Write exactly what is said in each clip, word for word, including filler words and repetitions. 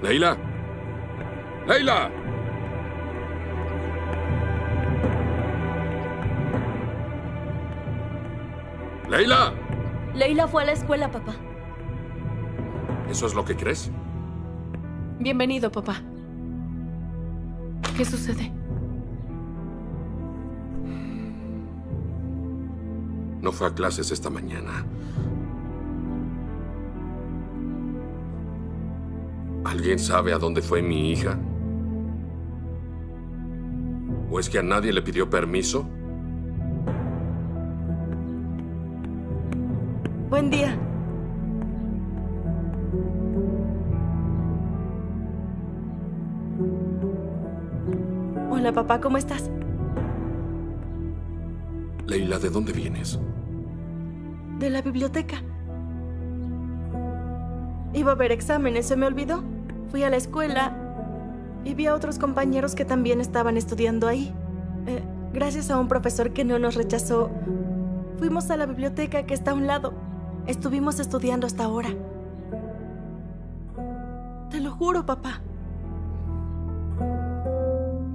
Leyla! Leyla! ¡Leyla! Leyla fue a la escuela, papá. ¿Eso es lo que crees? Bienvenido, papá. ¿Qué sucede? No fue a clases esta mañana. ¿Alguien sabe a dónde fue mi hija? ¿O es que a nadie le pidió permiso? Buen día. Hola, papá, ¿cómo estás? Leyla, ¿de dónde vienes? De la biblioteca. Iba a haber exámenes, se me olvidó. Fui a la escuela y vi a otros compañeros que también estaban estudiando ahí. Eh, gracias a un profesor que no nos rechazó, fuimos a la biblioteca que está a un lado. Estuvimos estudiando hasta ahora. Te lo juro, papá.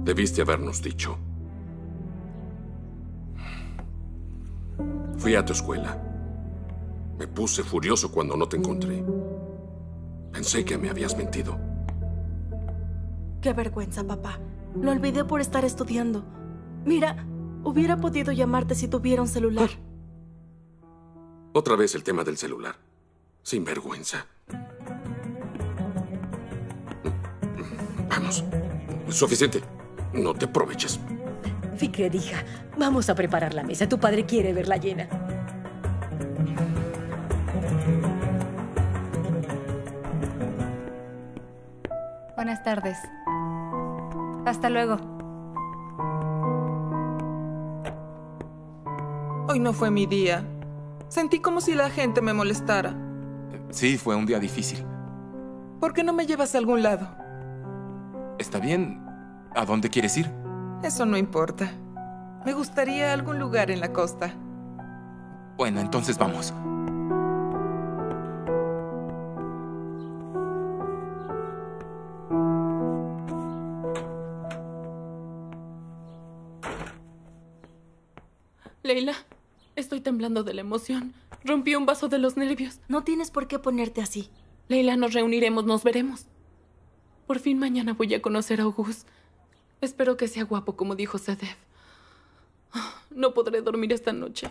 Debiste habernos dicho. Fui a tu escuela. Me puse furioso cuando no te encontré. Pensé que me habías mentido. Qué vergüenza, papá. Lo olvidé por estar estudiando. Mira, hubiera podido llamarte si tuviera un celular. Otra vez el tema del celular. Sin vergüenza. Vamos. Suficiente. No te aproveches. Fikret, hija, vamos a preparar la mesa. Tu padre quiere verla llena. Buenas tardes. Hasta luego. Hoy no fue mi día. Sentí como si la gente me molestara. Sí, fue un día difícil. ¿Por qué no me llevas a algún lado? Está bien. ¿A dónde quieres ir? Eso no importa. Me gustaría algún lugar en la costa. Bueno, entonces vamos. Leyla, estoy temblando de la emoción. Rompí un vaso de los nervios. No tienes por qué ponerte así. Leyla, nos reuniremos, nos veremos. Por fin mañana voy a conocer a Oğuz. Espero que sea guapo, como dijo Zedef. No podré dormir esta noche.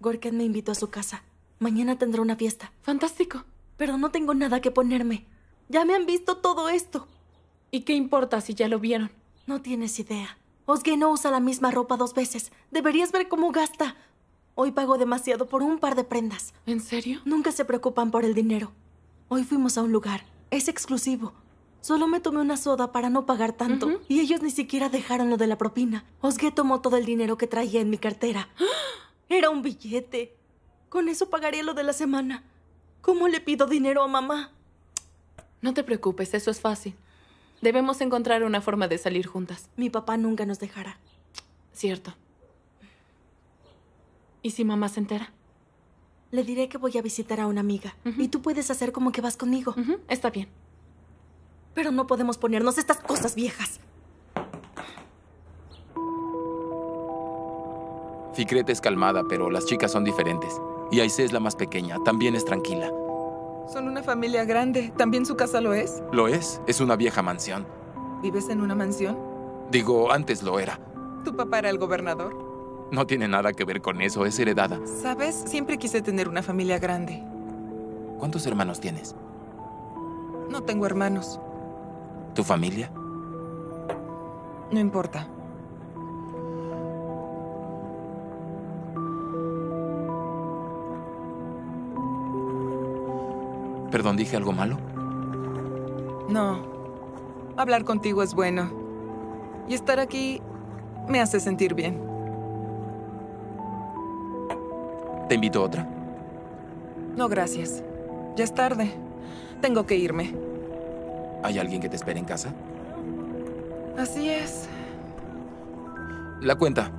Gorked me invitó a su casa. Mañana tendrá una fiesta. Fantástico. Pero no tengo nada que ponerme. Ya me han visto todo esto. ¿Y qué importa si ya lo vieron? No tienes idea. Osgué no usa la misma ropa dos veces. Deberías ver cómo gasta. Hoy pagó demasiado por un par de prendas. ¿En serio? Nunca se preocupan por el dinero. Hoy fuimos a un lugar. Es exclusivo. Solo me tomé una soda para no pagar tanto. Uh-huh. Y ellos ni siquiera dejaron lo de la propina. Osgué tomó todo el dinero que traía en mi cartera. Era un billete. Con eso pagaré lo de la semana. ¿Cómo le pido dinero a mamá? No te preocupes, eso es fácil. Debemos encontrar una forma de salir juntas. Mi papá nunca nos dejará. Cierto. ¿Y si mamá se entera? Le diré que voy a visitar a una amiga. Uh-huh. Y tú puedes hacer como que vas conmigo. Uh-huh. Está bien. Pero no podemos ponernos estas cosas viejas. Fikret es calmada, pero las chicas son diferentes. Y Ayşe es la más pequeña. También es tranquila. Son una familia grande. ¿También su casa lo es? Lo es. Es una vieja mansión. ¿Vives en una mansión? Digo, antes lo era. ¿Tu papá era el gobernador? No tiene nada que ver con eso. Es heredada. ¿Sabes? Siempre quise tener una familia grande. ¿Cuántos hermanos tienes? No tengo hermanos. ¿Tu familia? No importa. Perdón, ¿dije algo malo? No. Hablar contigo es bueno. Y estar aquí me hace sentir bien. ¿Te invito a otra? No, gracias. Ya es tarde. Tengo que irme. ¿Hay alguien que te espere en casa? Así es. La cuenta.